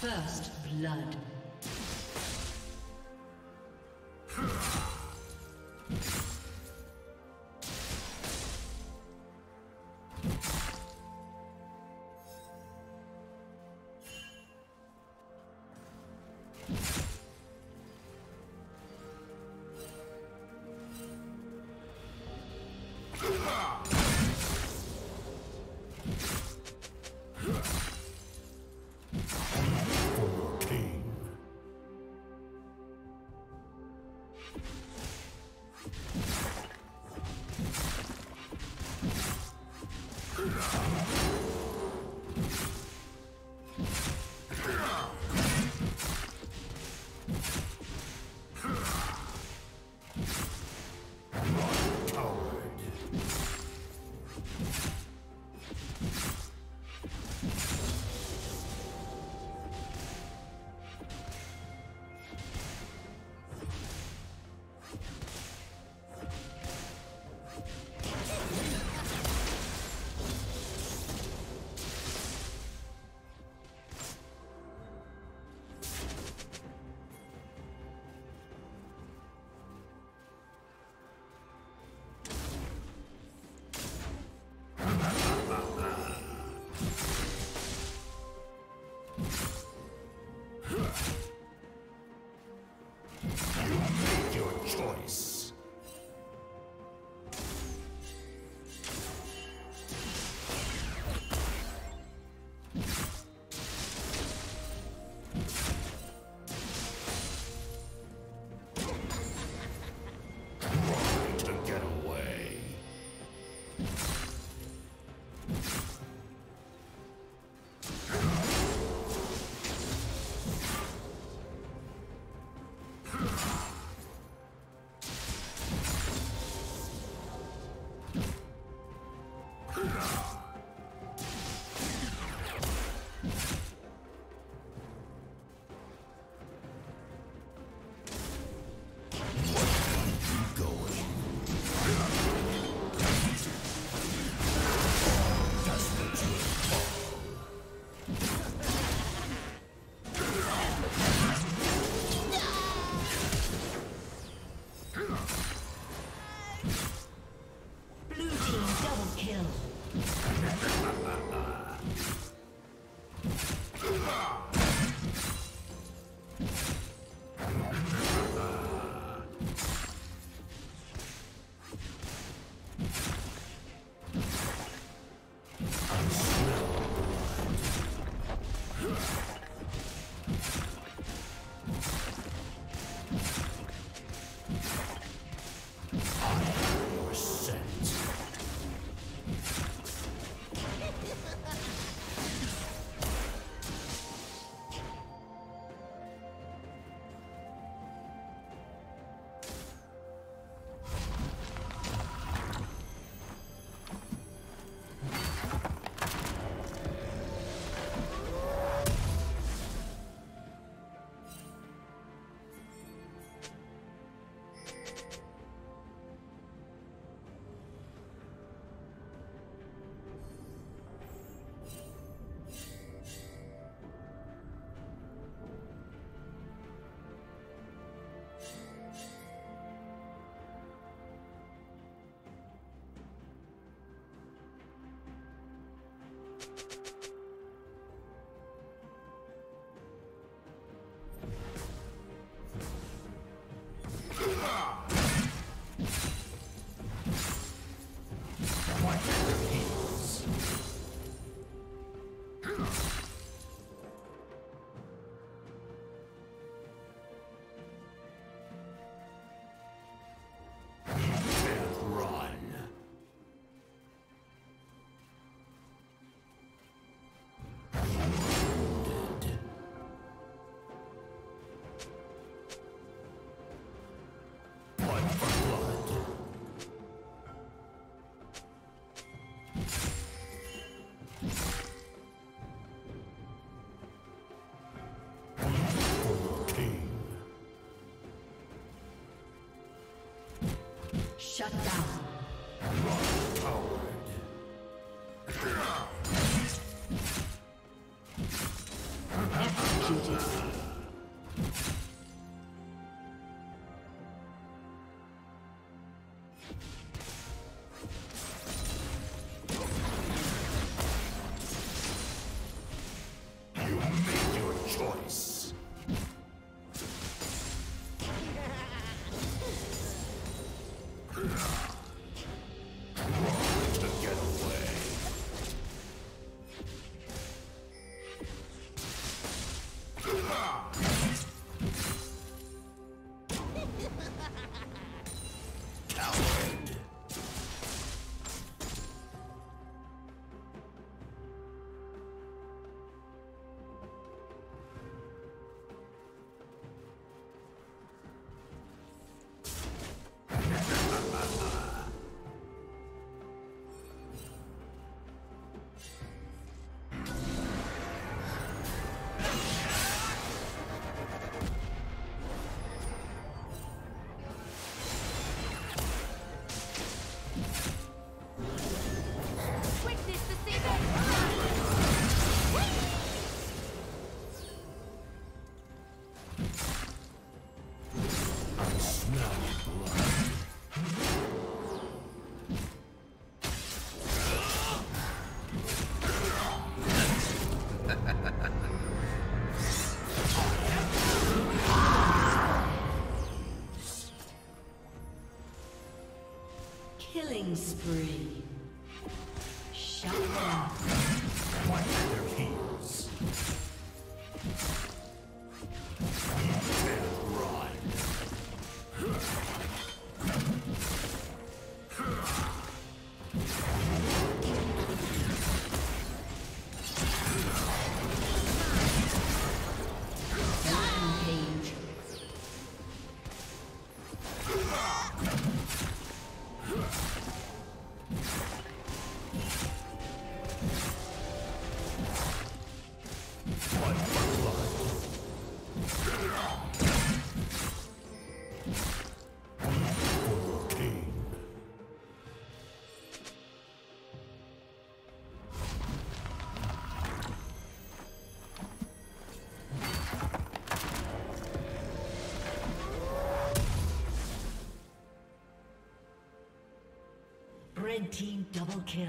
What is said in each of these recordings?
First blood. Shut down. Coward. executed. Killing spree. Shut up. One other heals. Red team double kill.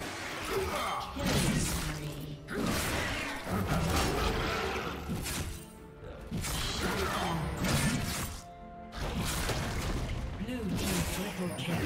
Killing spree. Shut down. Blue team triple kill.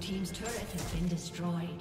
Team's turret has been destroyed.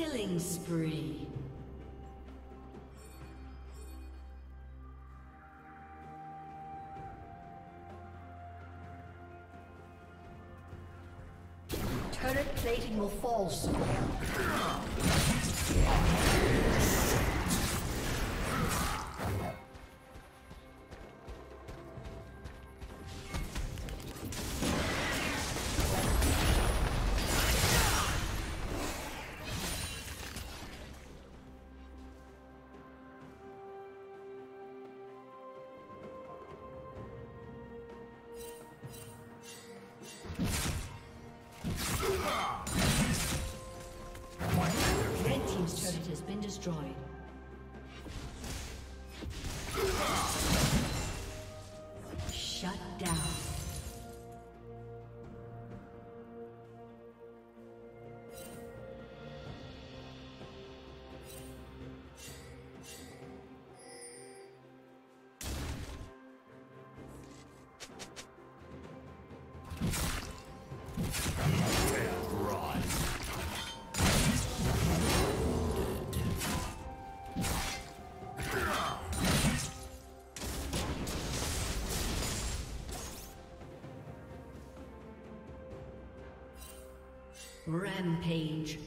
Killing spree. Turret plating will fall soon. Destroyed. Shut down. Rampage.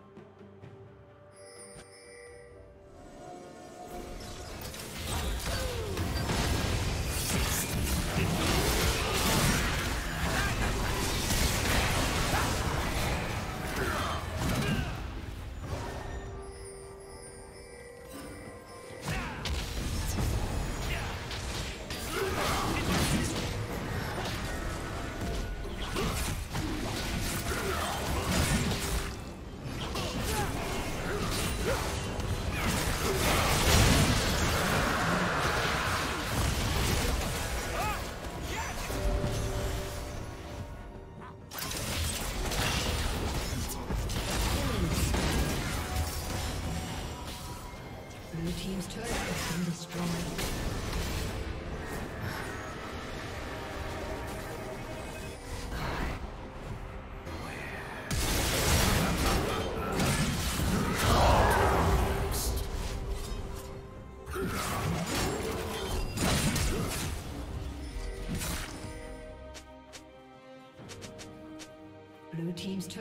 Blue team's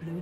Blue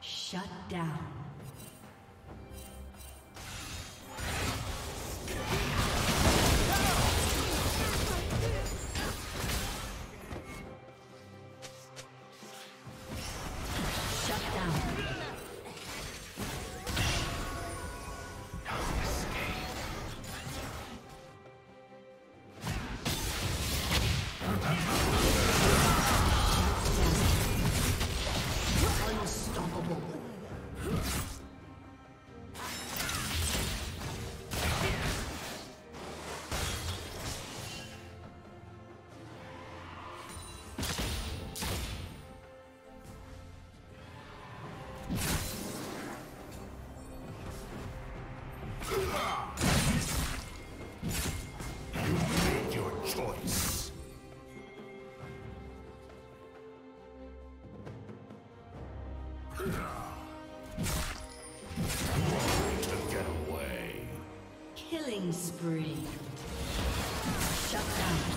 Shut down. Killing spree. Shut down.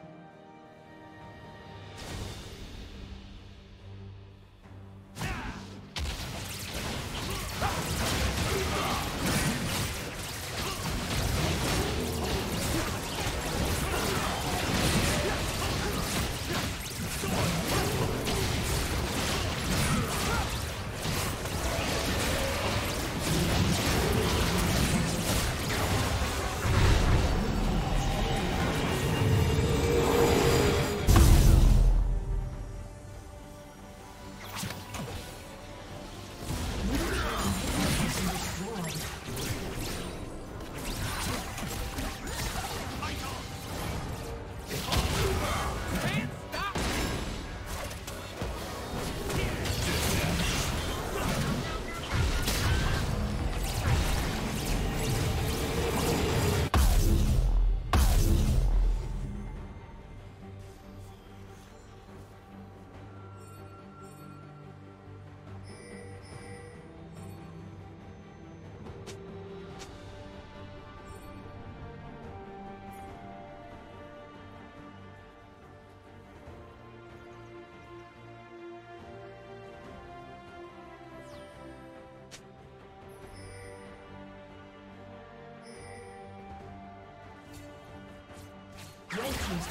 Team's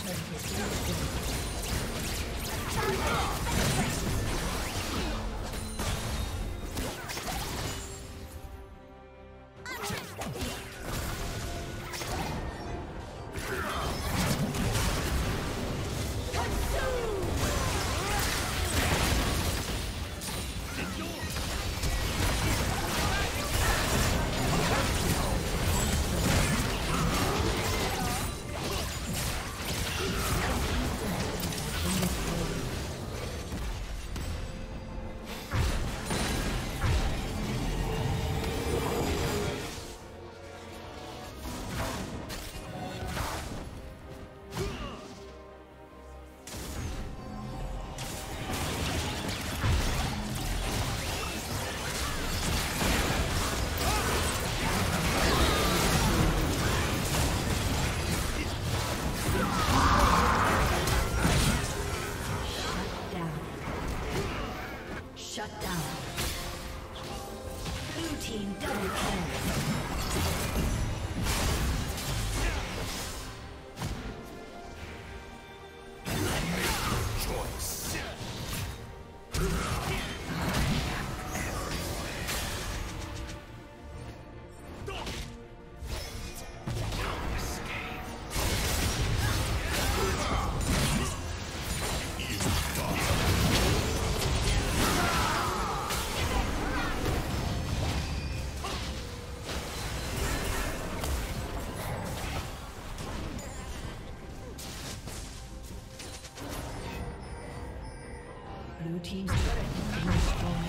turret has been destroyed.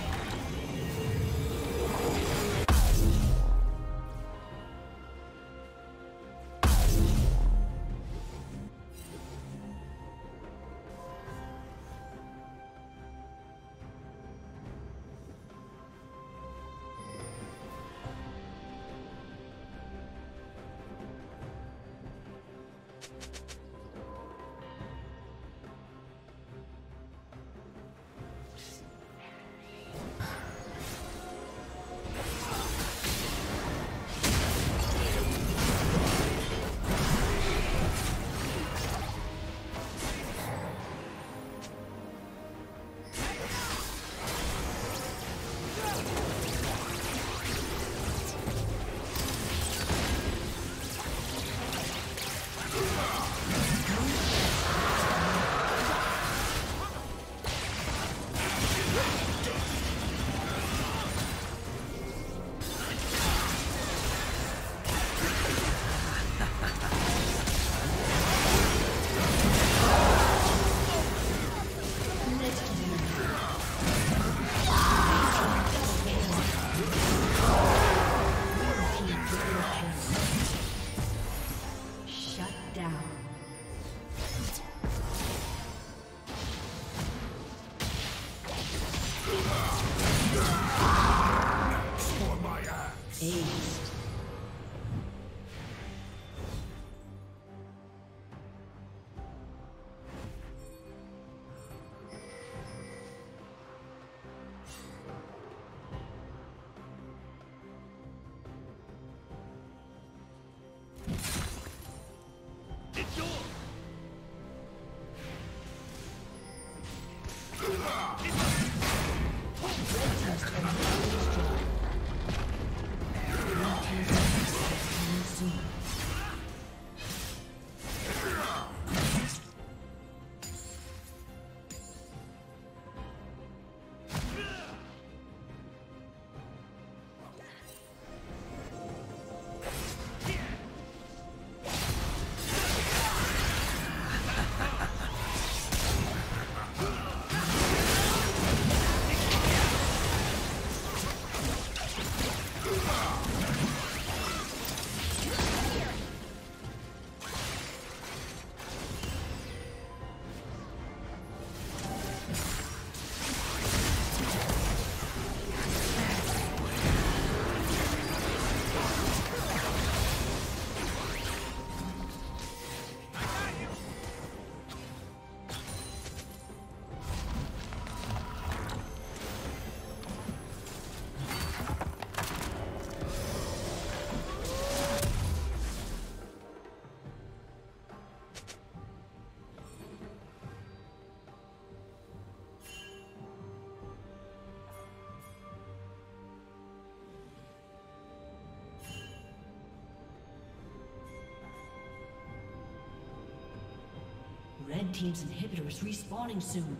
Red Team's inhibitor is respawning soon.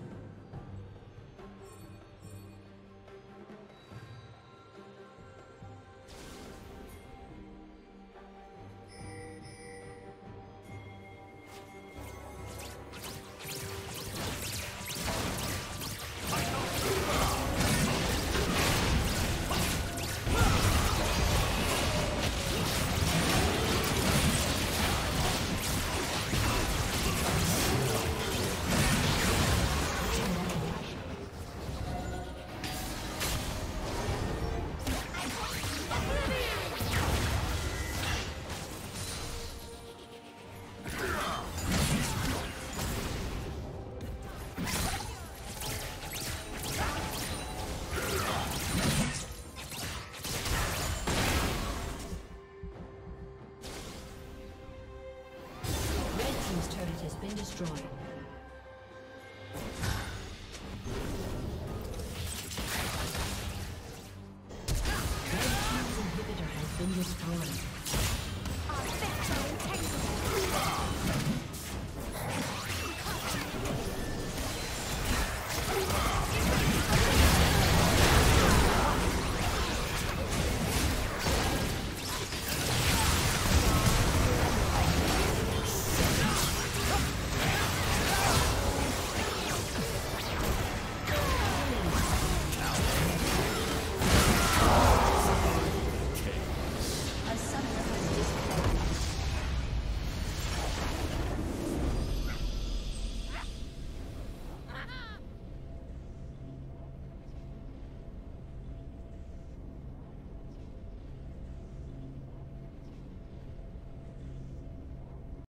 Destroyed.